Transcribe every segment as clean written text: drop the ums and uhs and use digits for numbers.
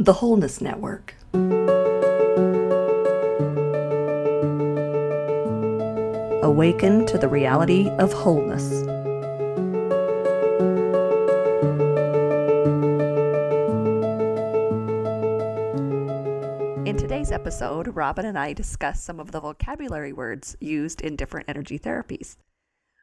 The Wholeness Network. Awaken to the reality of wholeness. In today's episode, Robin and I discuss some of the vocabulary words used in different energy therapies.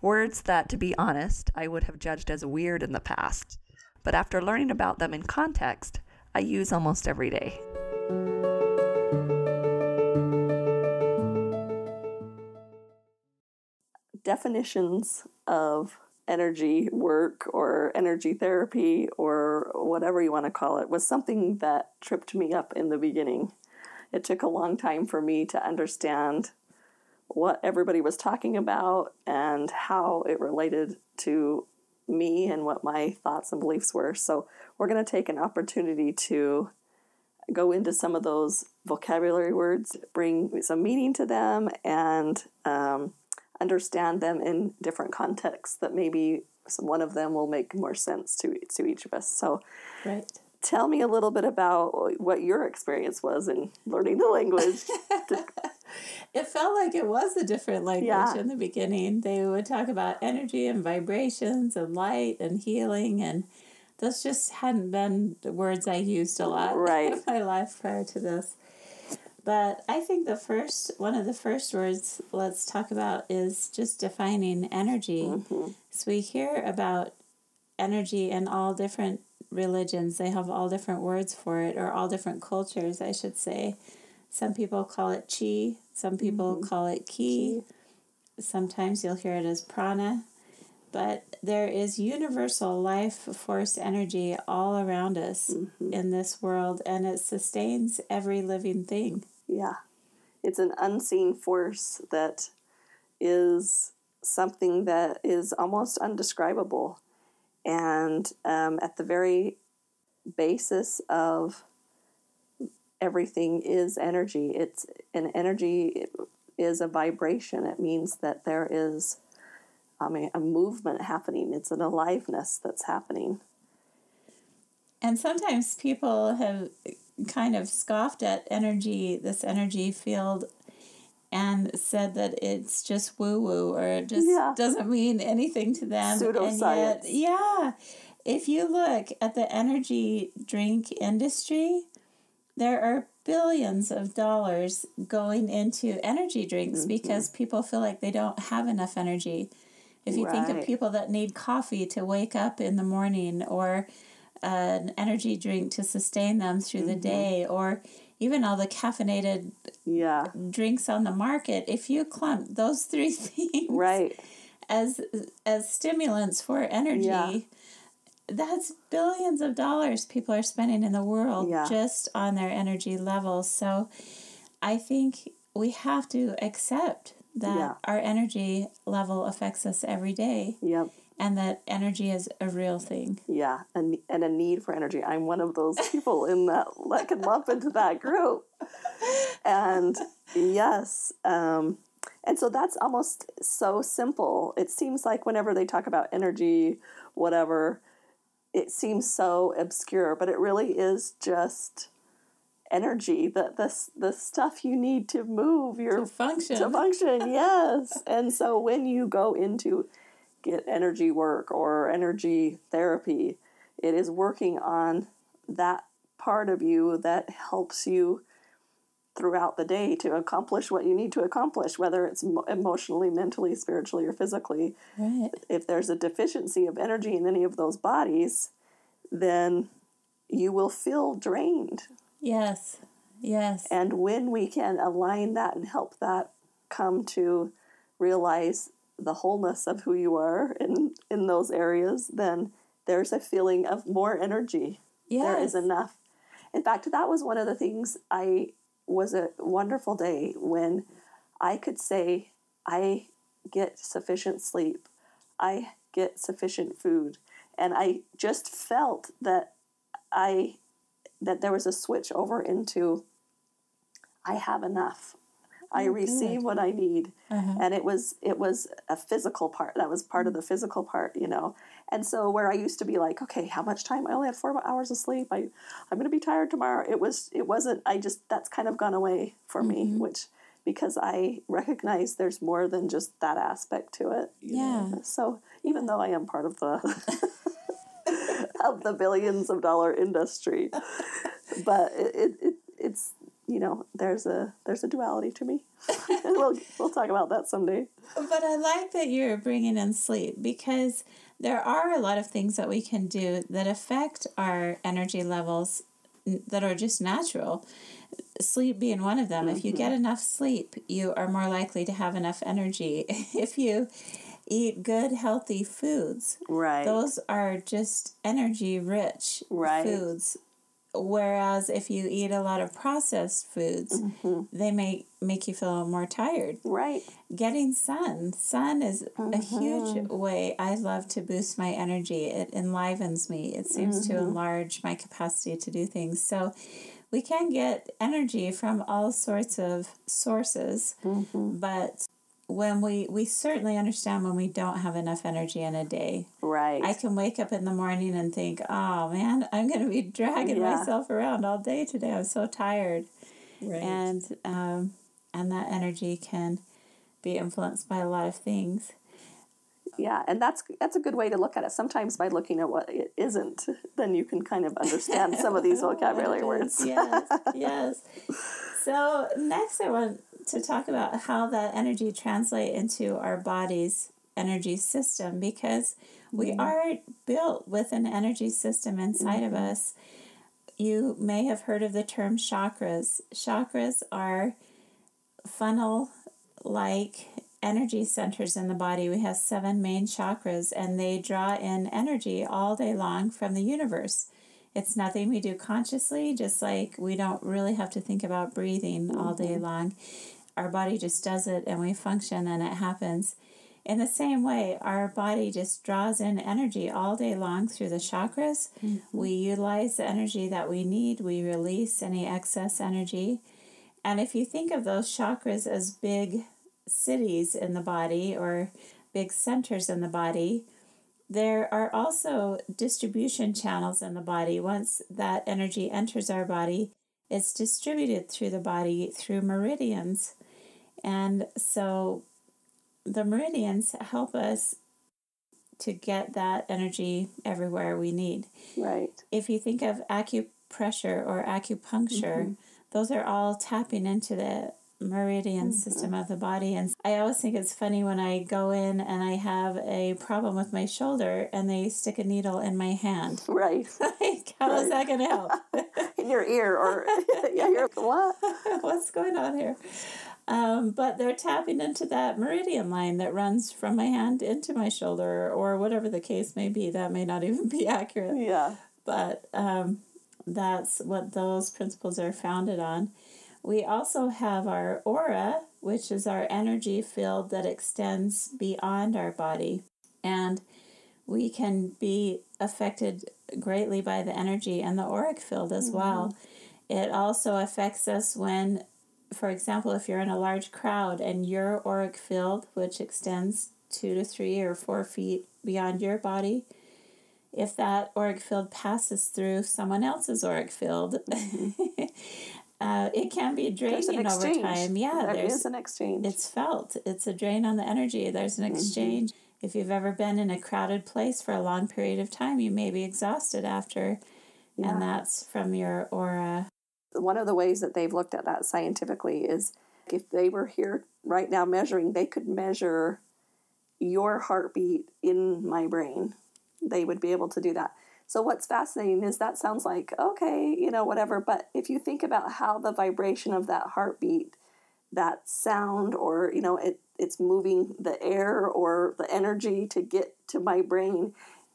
Words that, to be honest, I would have judged as weird in the past, but after learning about them in context, I use almost every day. Definitions of energy work or energy therapy or whatever you want to call it was something that tripped me up in the beginning. It took a long time for me to understand what everybody was talking about and how it related to me and what my thoughts and beliefs were. So we're going to take an opportunity to go into some of those vocabulary words, bring some meaning to them, and understand them in different contexts that maybe one of them will make more sense to each of us. So right. Tell me a little bit about what your experience was in learning the language. It felt like it was a different language in the beginning. They would talk about energy and vibrations and light and healing, and those just hadn't been the words I used a lot in my life prior to this. But I think one of the first words let's talk about is just defining energy. Mm-hmm. So we hear about energy in all different religions. They have all different words for it, or all different cultures, I should say. Some people call it chi, some people call it ki. Sometimes you'll hear it as prana. But there is universal life force energy all around us in this world, and it sustains every living thing. Yeah. It's an unseen force that is something that is almost undescribable. And at the very basis of everything is energy. Energy is a vibration. It means that there is a movement happening. It's an aliveness that's happening. And sometimes people have kind of scoffed at energy, this energy field, and said that it's just woo-woo, or it just doesn't mean anything to them. Pseudoscience. And yet, if you look at the energy drink industry, there are billions of dollars going into energy drinks because people feel like they don't have enough energy. If you think of people that need coffee to wake up in the morning, or an energy drink to sustain them through the day, or even all the caffeinated drinks on the market, if you clump those three things as stimulants for energy, that's billions of dollars people are spending in the world just on their energy levels. So I think we have to accept that our energy level affects us every day. Yep. And that energy is a real thing. Yeah, and a need for energy. I'm one of those people in that can lump into that group. And yes, and so that's almost so simple. It seems like whenever they talk about energy, whatever, it seems so obscure, but it really is just energy, the stuff you need to move to function. Yes. And so when you go into get energy work or energy therapy, it is working on that part of you that helps you throughout the day to accomplish what you need to accomplish, whether it's emotionally, mentally, spiritually, or physically. Right. If there's a deficiency of energy in any of those bodies, then you will feel drained. Yes, yes. And when we can align that and help that come to realize the wholeness of who you are in those areas, then there's a feeling of more energy. Yes. There is enough. In fact, that was one of the things was a wonderful day when I could say, I get sufficient sleep, I get sufficient food. And I just felt that that there was a switch over into, I have enough. I receive what I need. And it was a physical part. That was part of the physical part, And so where I used to be like, okay, how much time? I only had 4 hours of sleep. I'm going to be tired tomorrow. It wasn't, that's kind of gone away for me, which, because I recognize there's more than just that aspect to it. You know? So even though I am part of the, of the billions-of-dollar industry, but it's, you know, there's a duality to me. We'll talk about that someday. But I like that you're bringing in sleep, because there are a lot of things that we can do that affect our energy levels that are just natural. Sleep being one of them. Mm-hmm. If you get enough sleep, you are more likely to have enough energy. If you eat good, healthy foods, right, those are just energy-rich foods. Whereas if you eat a lot of processed foods, they may make you feel more tired. Right. Getting sun. Sun is a huge way I love to boost my energy. It enlivens me. It seems to enlarge my capacity to do things. So we can get energy from all sorts of sources, but when we certainly understand when we don't have enough energy in a day. Right. I can wake up in the morning and think, oh man, I'm going to be dragging myself around all day today. I'm so tired. Right. And that energy can be influenced by a lot of things. Yeah, and that's a good way to look at it. Sometimes by looking at what it isn't, then you can kind of understand some of these vocabulary words. Yes. So next I want to talk about how that energy translate into our body's energy system, because we are built with an energy system inside of us. You may have heard of the term chakras. Chakras are funnel-like energy centers in the body. We have 7 main chakras, and they draw in energy all day long from the universe. It's nothing we do consciously, just like we don't really have to think about breathing all day long. Our body just does it, and we function, and it happens. In the same way, our body just draws in energy all day long through the chakras. We utilize the energy that we need. We release any excess energy. And if you think of those chakras as big cities in the body or big centers in the body, there are also distribution channels in the body. Once that energy enters our body, it's distributed through the body through meridians. And so the meridians help us to get that energy everywhere we need. Right. If you think of acupressure or acupuncture, those are all tapping into the meridian system of the body. And I always think it's funny when I go in and I have a problem with my shoulder and they stick a needle in my hand. Right. Like, how is that going to help? In your ear or you're what? What's going on here? But they're tapping into that meridian line that runs from my hand into my shoulder or whatever the case may be. That may not even be accurate. Yeah. But that's what those principles are founded on. We also have our aura, which is our energy field that extends beyond our body. And we can be affected greatly by the energy and the auric field as well. It also affects us when, for example, if you're in a large crowd and your auric field, which extends 2 to 3 or 4 feet beyond your body, if that auric field passes through someone else's auric field, it can be draining over time. Yeah, there's an exchange. It's felt. It's a drain on the energy. There's an exchange. If you've ever been in a crowded place for a long period of time, you may be exhausted after, and that's from your aura. One of the ways that they've looked at that scientifically is if they were here right now measuring, they could measure your heartbeat in my brain. They would be able to do that. So what's fascinating is that sounds like, okay, you know, whatever. But if you think about how the vibration of that heartbeat, that sound, or, you know, it's moving the air or the energy to get to my brain,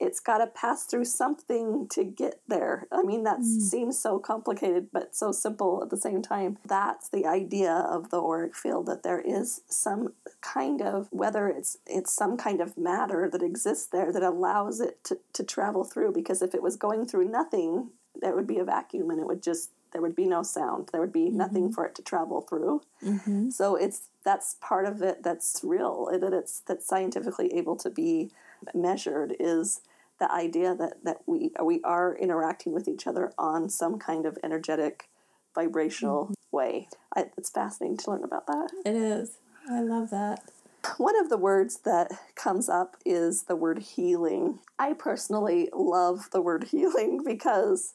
it's got to pass through something to get there. I mean, that seems so complicated, but so simple at the same time. That's the idea of the auric field, that there is some kind of, whether it's some kind of matter that exists there that allows it to travel through, because if it was going through nothing, there would be a vacuum and it would just, there would be no sound. There would be nothing for it to travel through. So that's part of it that's real, that it's that's scientifically able to be measured, is the idea that we are interacting with each other on some kind of energetic, vibrational way. It's fascinating to learn about that. It is. I love that. One of the words that comes up is the word healing. I personally love the word healing because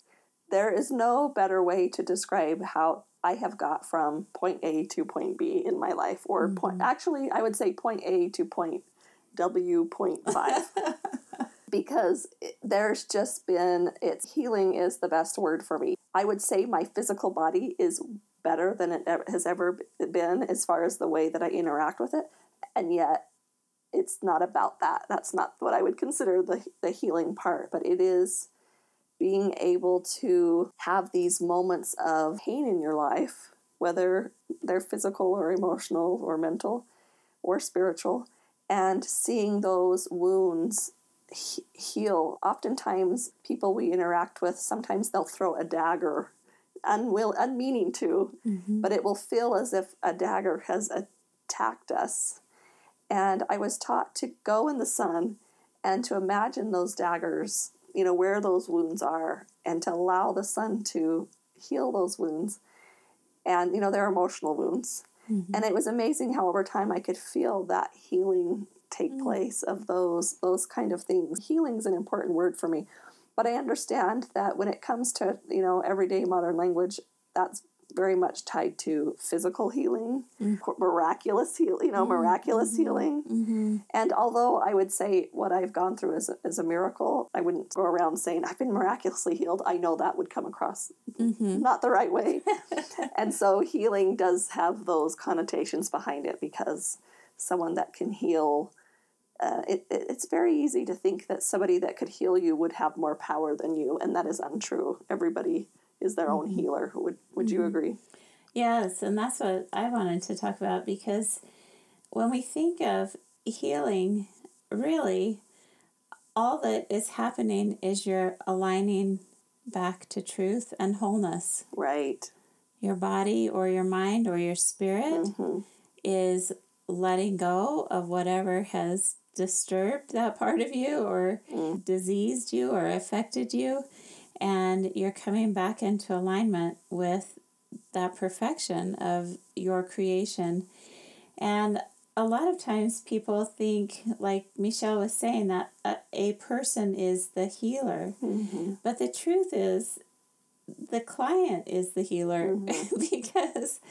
there is no better way to describe how I have got from point A to point B in my life, or actually I would say point A to point W, point 5, because healing is the best word for me. I would say my physical body is better than it has ever been as far as the way that I interact with it. And yet it's not about that. That's not what I would consider the healing part, but it is being able to have these moments of pain in your life, whether they're physical or emotional or mental or spiritual, and seeing those wounds heal. Oftentimes people we interact with, sometimes they'll throw a dagger, unmeaning to, but it will feel as if a dagger has attacked us. And I was taught to go in the sun and to imagine those daggers, you know, where those wounds are, and to allow the sun to heal those wounds. And, you know, they're emotional wounds. And it was amazing how over time I could feel that healing take place of those kind of things. Healing's an important word for me. But I understand that when it comes to, you know, everyday modern language, that's very much tied to physical healing, miraculous healing, you know, healing. And although I would say what I've gone through is a miracle, I wouldn't go around saying I've been miraculously healed. I know that would come across not the right way. And so healing does have those connotations behind it, because someone that can heal, it's very easy to think that somebody that could heal you would have more power than you. And that is untrue. Everybody is their own healer. Would you agree? Yes, and that's what I wanted to talk about, because when we think of healing, really all that is happening is you're aligning back to truth and wholeness. Right. Your body or your mind or your spirit is letting go of whatever has disturbed that part of you or diseased you or affected you. And you're coming back into alignment with that perfection of your creation. And a lot of times people think, like Michelle was saying, that a person is the healer. But the truth is, the client is the healer, because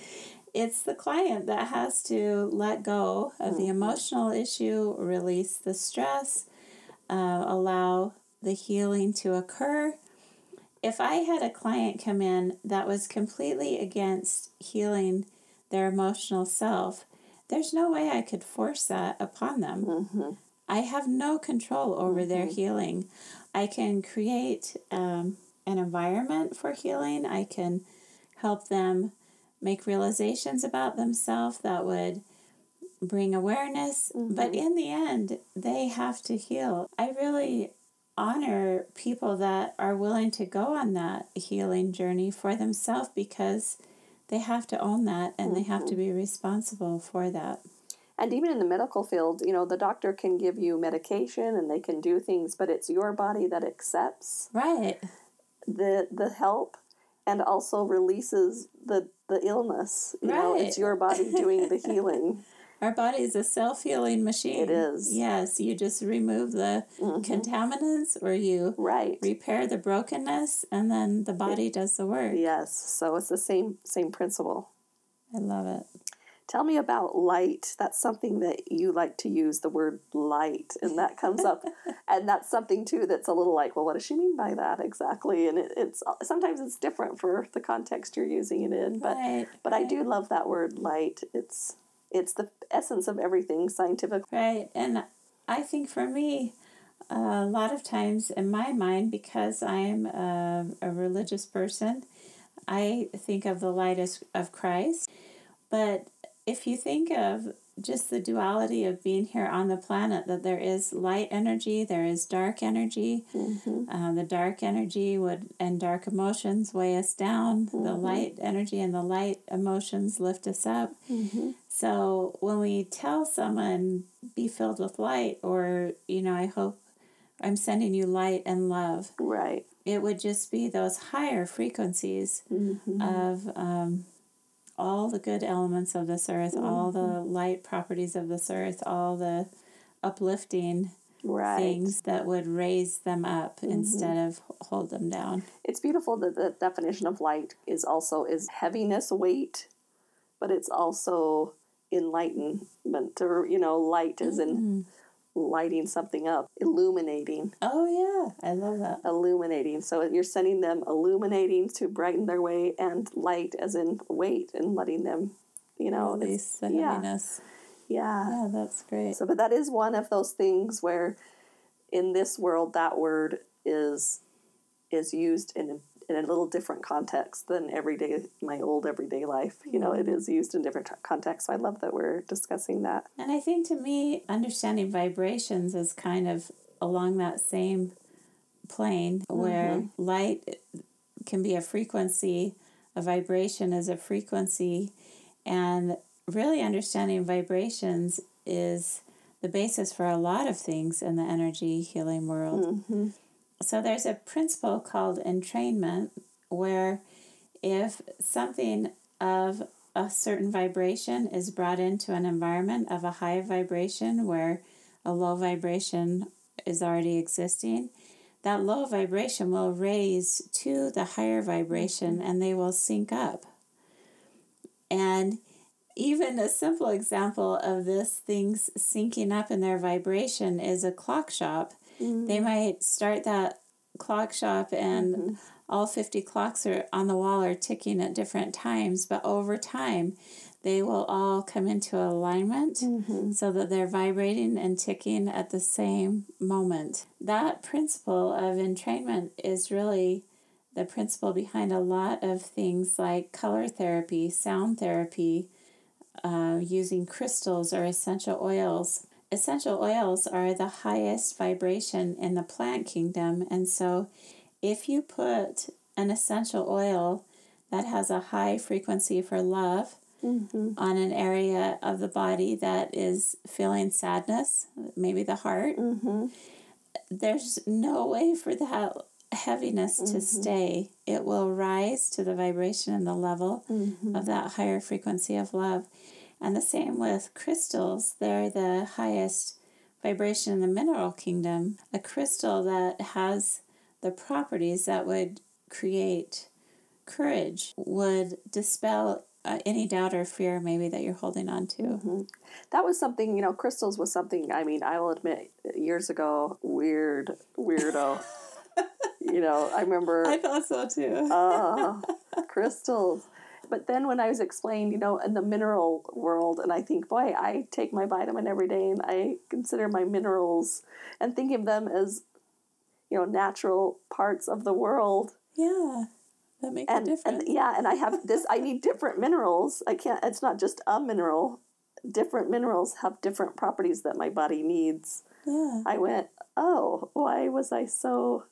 it's the client that has to let go of the emotional issue, release the stress, allow the healing to occur. If I had a client come in that was completely against healing their emotional self, there's no way I could force that upon them. I have no control over their healing. I can create an environment for healing. I can help them make realizations about themselves that would bring awareness. But in the end, they have to heal. I really honor people that are willing to go on that healing journey for themselves, because they have to own that and they have to be responsible for that. And even in the medical field, you know, the doctor can give you medication and they can do things, but it's your body that accepts the help and also releases the illness. You know, it's your body doing the healing. Our body is a self-healing machine. It is. Yes, you just remove the contaminants, or you repair the brokenness, and then the body does the work. Yes, so it's the same principle. I love it. Tell me about light. That's something that you like to use, the word light, and that comes up. And that's something, too, that's a little like, well, what does she mean by that exactly? And it's sometimes it's different for the context you're using it in. But I do love that word light. It's the essence of everything scientific. Right. And I think for me, a lot of times in my mind, because I'm a religious person, I think of the light of Christ. But if you think of just the duality of being here on the planet, that there is light energy, there is dark energy. The dark energy and dark emotions weigh us down. The light energy and the light emotions lift us up. So when we tell someone, be filled with light, or, you know, I hope I'm sending you light and love. Right. It would just be those higher frequencies mm-hmm. of all the good elements of this earth, mm-hmm. all the light properties of this earth, all the uplifting right. things that would raise them up mm-hmm. instead of hold them down. It's beautiful that the definition of light is also is heaviness, weight, but it's also enlightenment, or, you know, light is in lighting something up, illuminating. Oh, yeah. I love that. Illuminating. So you're sending them illuminating to brighten their way, and light as in weight, and letting them, you know. Release the heaviness. Yeah. Yeah, that's great. So, but that is one of those things where in this world, that word is used in a little different context than my old everyday life. You know, it is used in different contexts. So I love that we're discussing that. And I think to me, understanding vibrations is kind of along that same plane mm-hmm. where light can be a frequency, a vibration is a frequency, and really understanding vibrations is the basis for a lot of things in the energy healing world. Mm-hmm. So there's a principle called entrainment, where if something of a certain vibration is brought into an environment of a high vibration where a low vibration is already existing, that low vibration will raise to the higher vibration and they will sync up. And even a simple example of this things syncing up in their vibration is a clock shop. Mm-hmm. They might start that clock shop and mm-hmm. all 50 clocks are on the wall are ticking at different times, but over time they will all come into alignment mm-hmm. so that they're vibrating and ticking at the same moment. That principle of entrainment is really the principle behind a lot of things like color therapy, sound therapy, using crystals or essential oils. Essential oils are the highest vibration in the plant kingdom, and so if you put an essential oil that has a high frequency for love mm-hmm. on an area of the body that is feeling sadness, maybe the heart, mm-hmm. there's no way for that heaviness mm-hmm. to stay. It will rise to the vibration and the level mm-hmm. of that higher frequency of love. And the same with crystals. They're the highest vibration in the mineral kingdom. A crystal that has the properties that would create courage would dispel any doubt or fear maybe that you're holding on to. Mm-hmm. That was something, you know, crystals was something, I mean, I will admit, years ago, weirdo. You know, I remember. I thought so too. Crystals. But then when I was explained, you know, in the mineral world, and I think, boy, I take my vitamin every day and I consider my minerals and think of them as, you know, natural parts of the world. Yeah, that makes a difference. And, yeah, and I have this, I need different minerals. I can't, it's not just a mineral. Different minerals have different properties that my body needs. Yeah. I went, oh, why was I so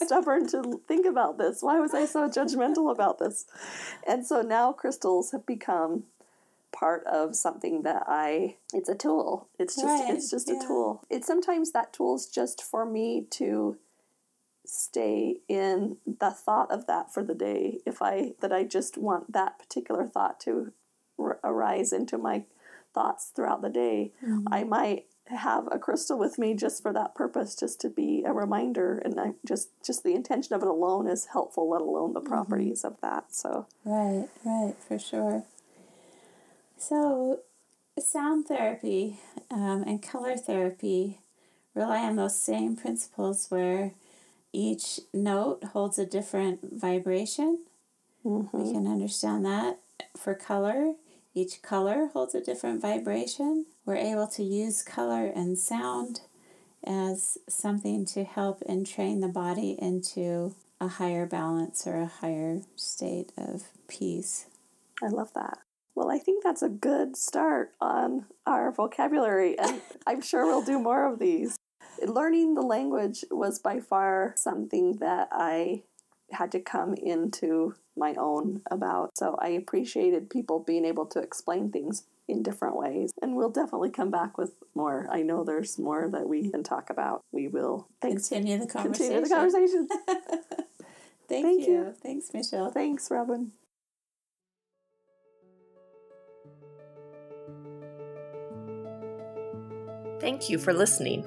stubborn to think about this? Why was I so judgmental about this? And so now crystals have become part of something that it's a tool. It's just yeah. a tool. It's sometimes that tool's just for me to stay in the thought of that for the day. I just want that particular thought to arise into my thoughts throughout the day. Mm-hmm. I might have a crystal with me just for that purpose, just to be a reminder, and I just the intention of it alone is helpful, let alone the mm-hmm. properties of that. So right for sure. So sound therapy and color therapy rely on those same principles, where each note holds a different vibration. Mm-hmm. We can understand that. For color, each color holds a different vibration. We're able to use color and sound as something to help entrain the body into a higher balance or a higher state of peace. I love that. Well, I think that's a good start on our vocabulary, and I'm sure we'll do more of these. Learning the language was by far something that I had to come into my own about. So I appreciated people being able to explain things in different ways. And we'll definitely come back with more. I know there's more that we can talk about. We will continue the conversation. Thank you. Thanks, Michelle. Thanks, Robin. Thank you for listening.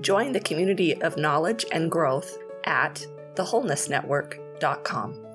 Join the community of knowledge and growth at thewholenessnetwork.com.